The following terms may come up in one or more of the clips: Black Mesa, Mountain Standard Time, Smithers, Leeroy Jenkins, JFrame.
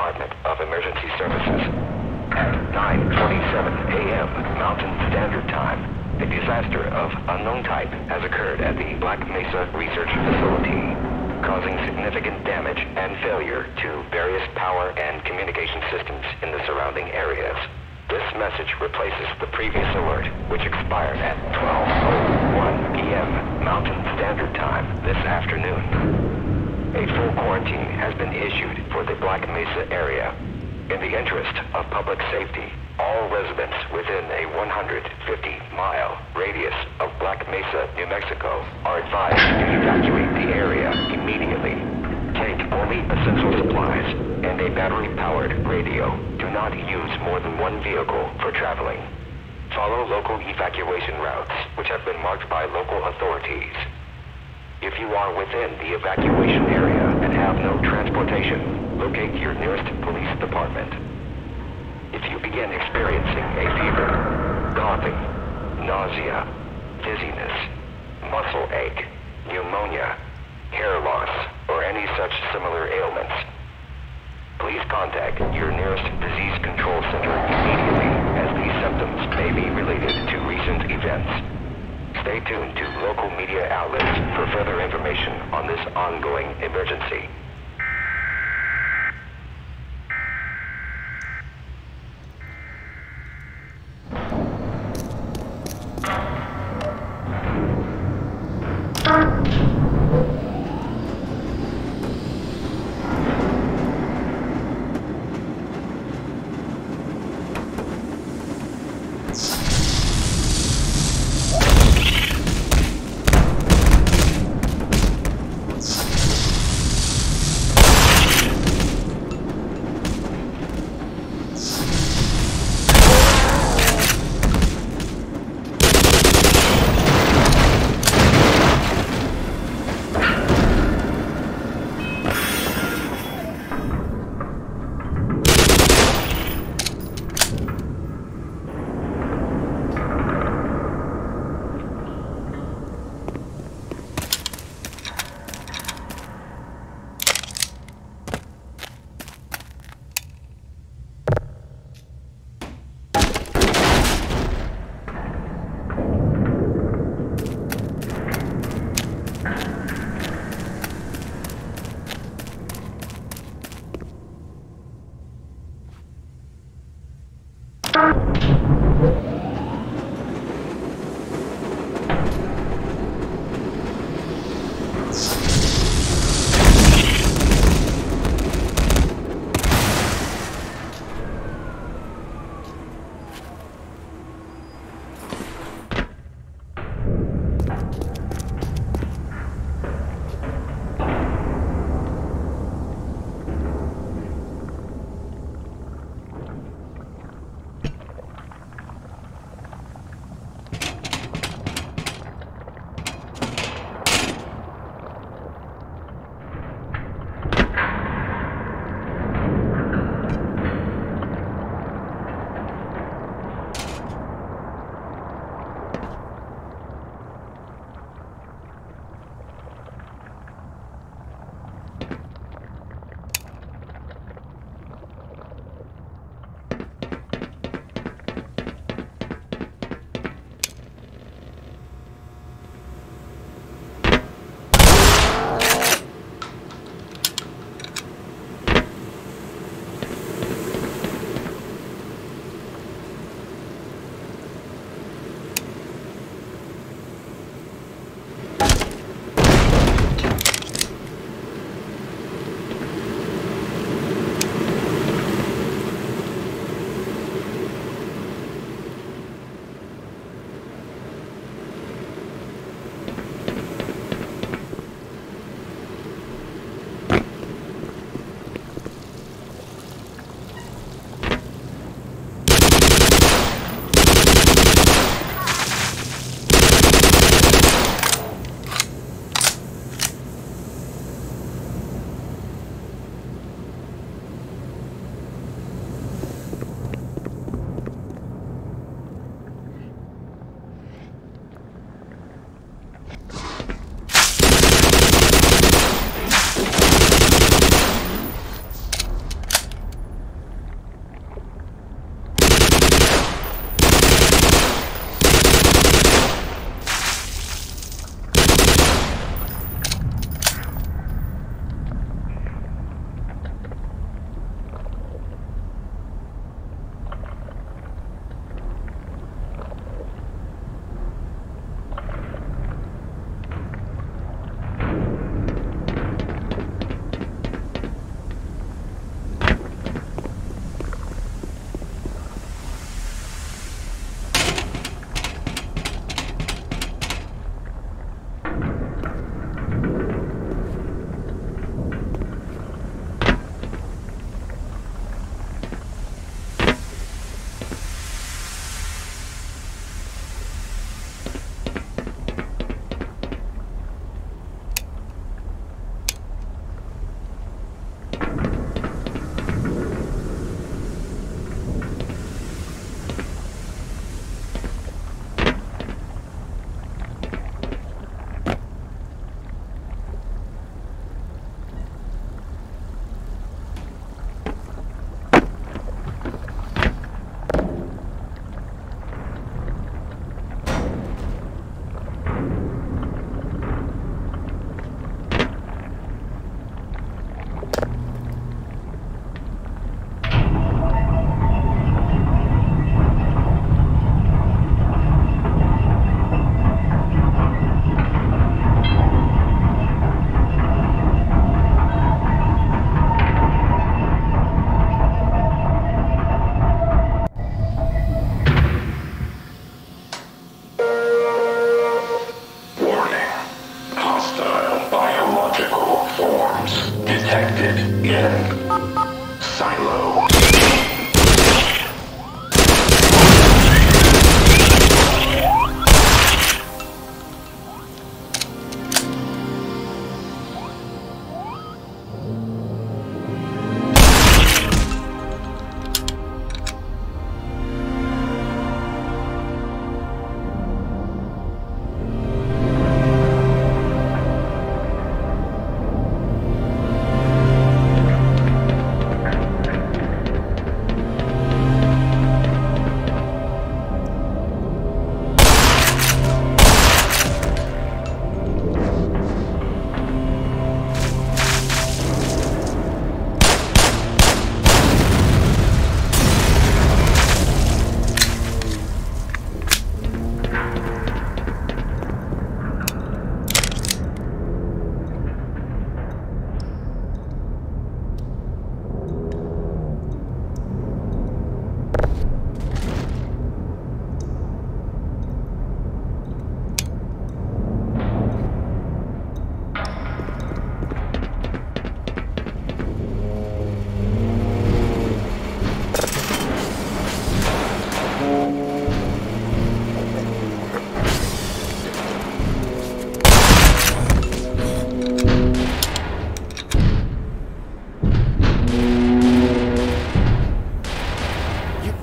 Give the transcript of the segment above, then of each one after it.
Department of Emergency Services. At 9:27 a.m. Mountain Standard Time, a disaster of unknown type has occurred at the Black Mesa Research Facility, causing significant damage and failure to various power and communication systems in the surrounding areas. This message replaces the previous alert, which expired at 12:01 p.m. Mountain Standard Time this afternoon. A full quarantine has been issued for the Black Mesa area. In the interest of public safety, all residents within a 150-mile radius of Black Mesa, New Mexico, are advised to evacuate the area immediately. Take only essential supplies and a battery-powered radio. Do not use more than one vehicle for traveling. Follow local evacuation routes, which have been marked by local authorities. If you are within the evacuation area and have no transportation, locate your nearest police department. If you begin experiencing a fever, coughing, nausea, dizziness, muscle ache, pneumonia, hair loss, or any such similar ailments, please contact your nearest disease control center immediately, as these symptoms may be related to recent events. Stay tuned to local media outlets for further information on this ongoing emergency.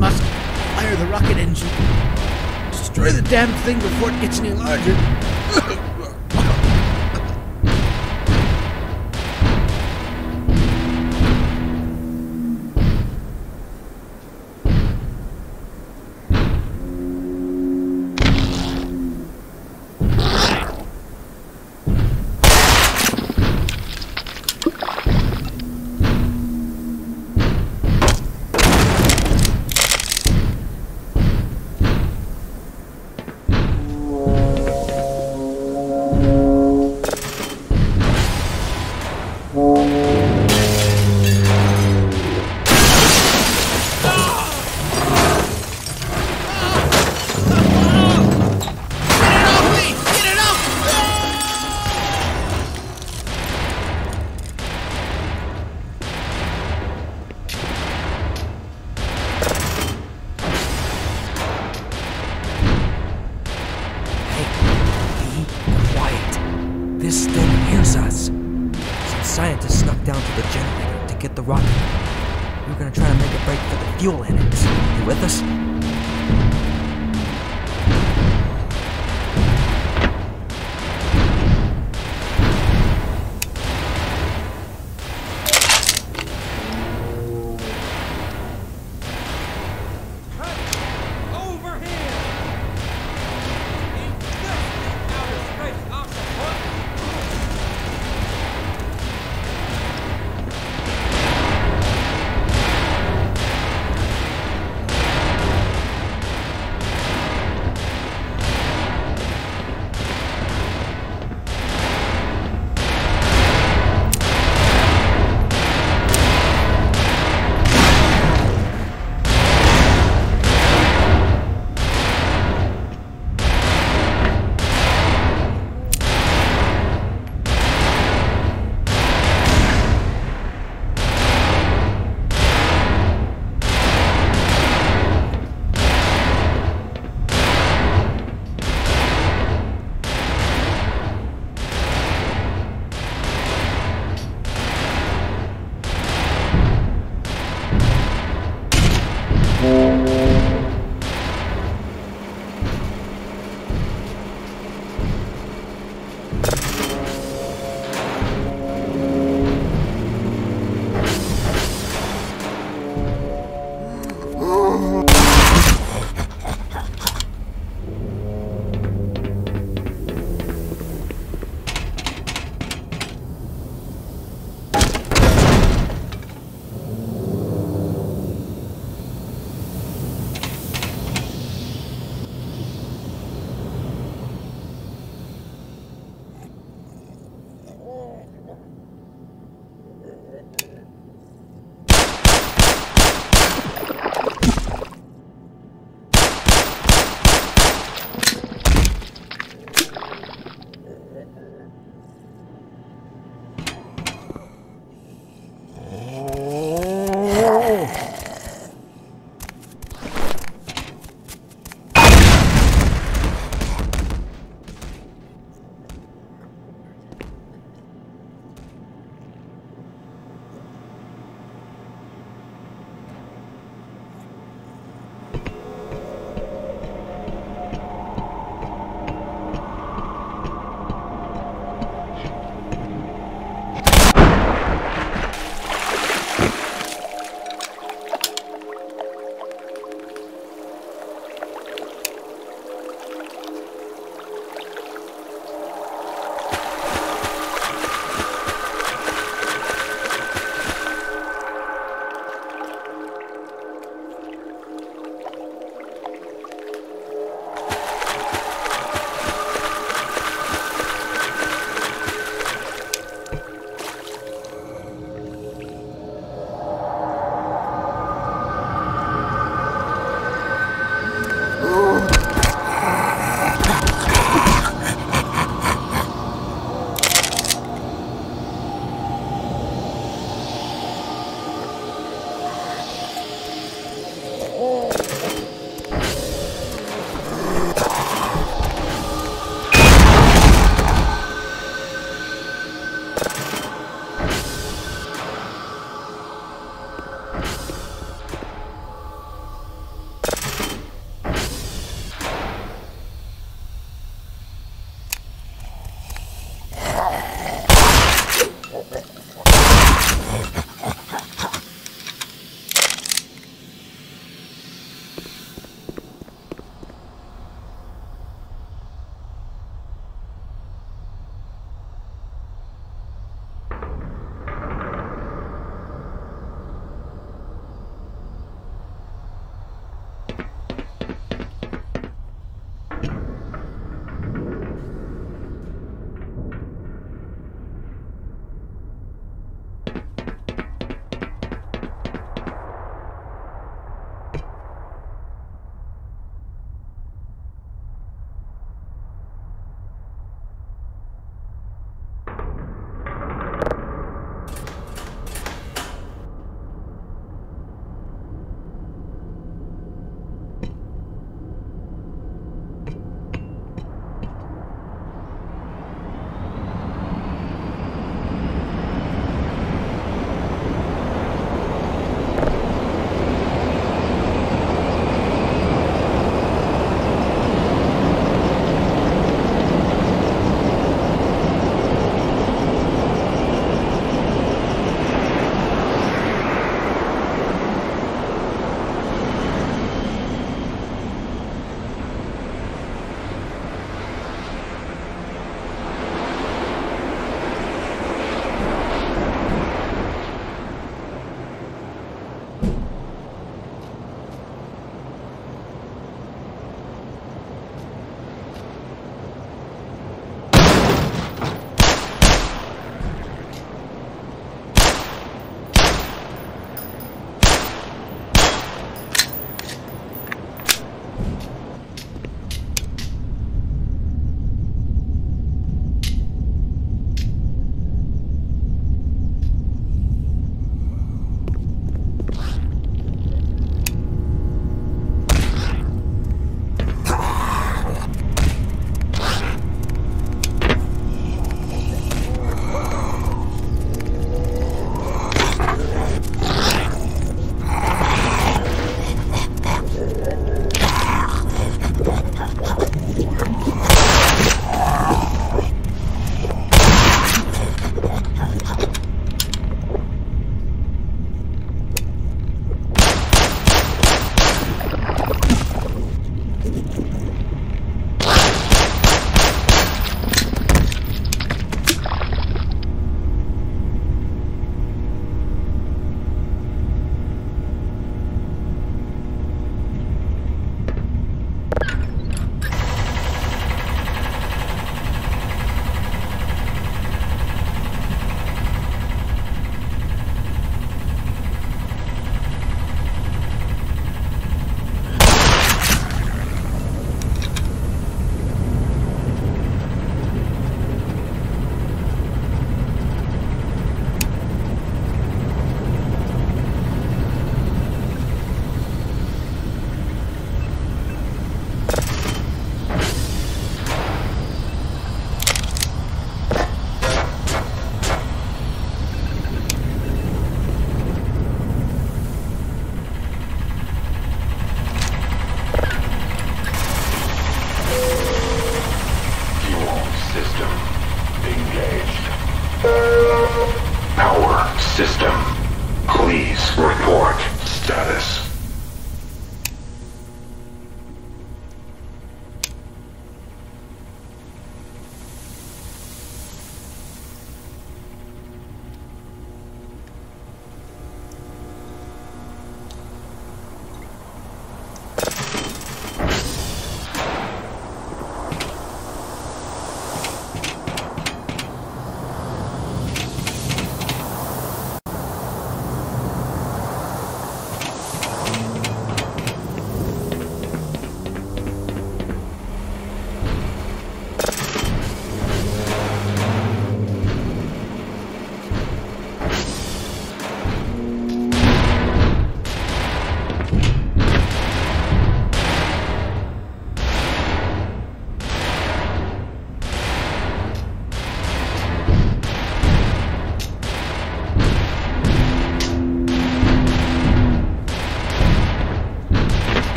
must fire the rocket engine. Destroy the damn thing before it gets any larger. This thing hears us. Some scientists snuck down to the generator to get the rocket. We're gonna try to make a break for the fuel in it. You with us?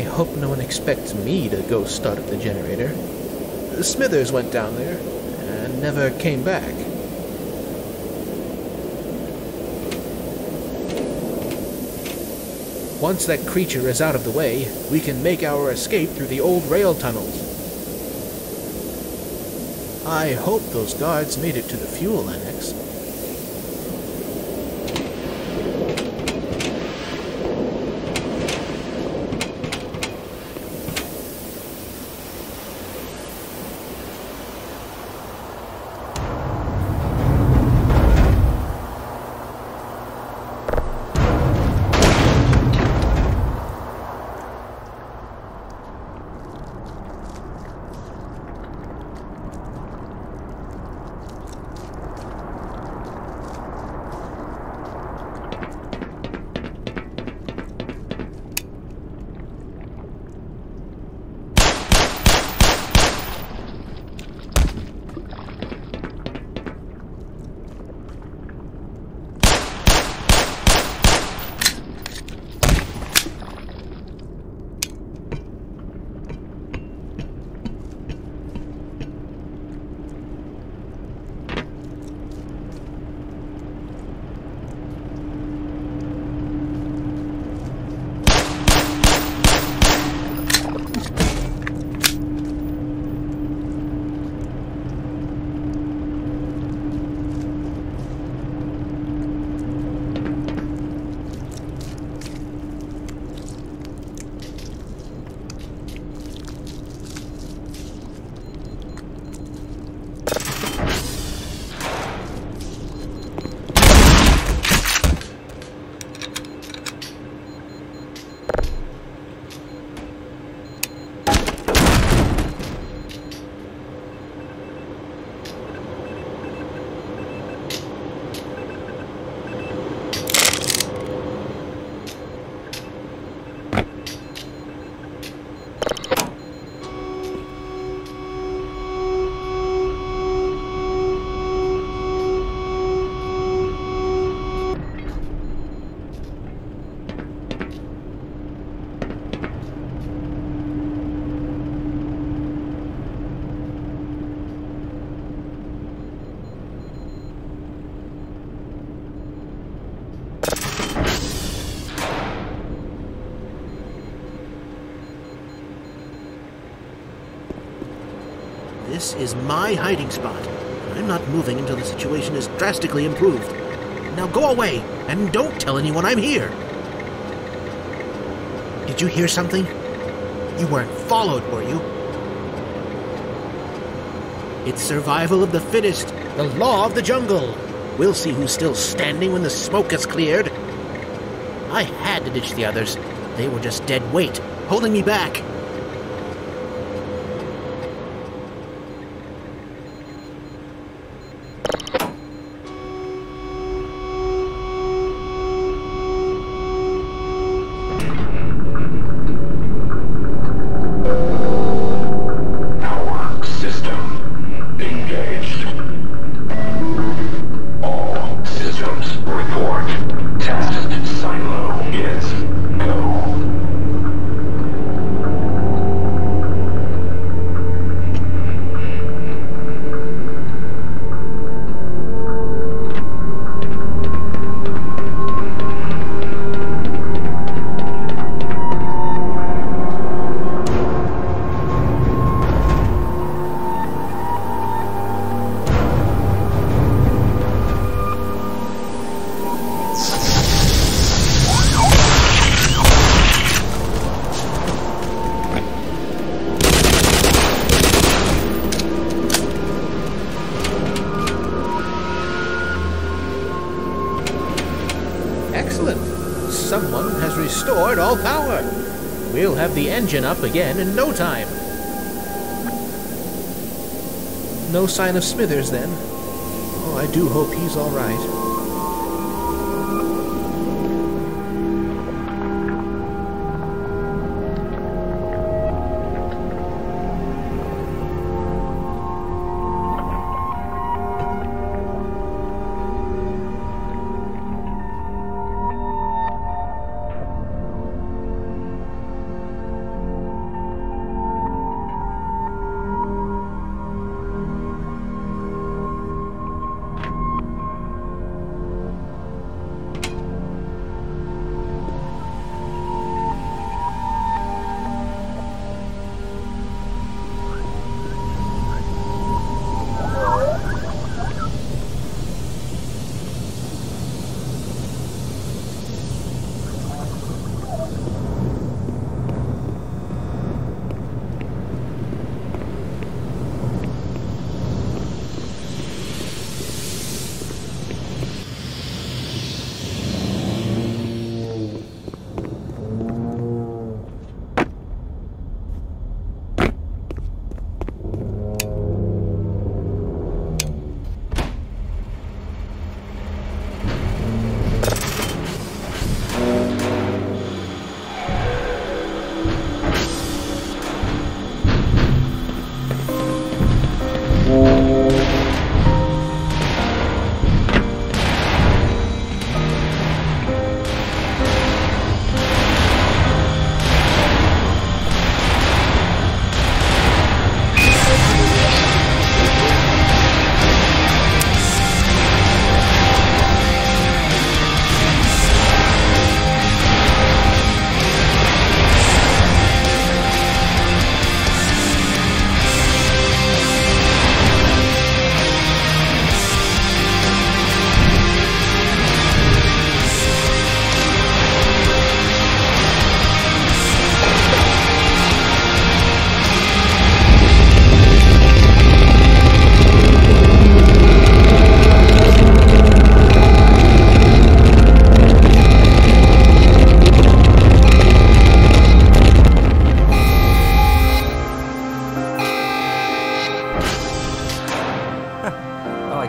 I hope no one expects me to go start up the generator. Smithers went down there and never came back. Once that creature is out of the way, we can make our escape through the old rail tunnels. I hope those guards made it to the fuel annex. This is my hiding spot. I'm not moving until the situation is drastically improved. Now go away, and don't tell anyone I'm here! Did you hear something? You weren't followed, were you? It's survival of the fittest, the law of the jungle. We'll see who's still standing when the smoke is cleared. I had to ditch the others. They were just dead weight, holding me back. Restored all power. We'll have the engine up again in no time. No sign of Smithers then. Oh, I do hope he's all right.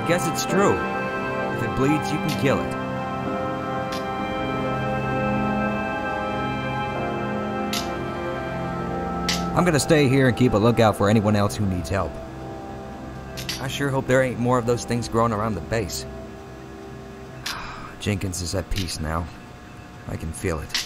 I guess it's true. If it bleeds, you can kill it. I'm gonna stay here and keep a lookout for anyone else who needs help. I sure hope there ain't more of those things growing around the base. Jenkins is at peace now. I can feel it.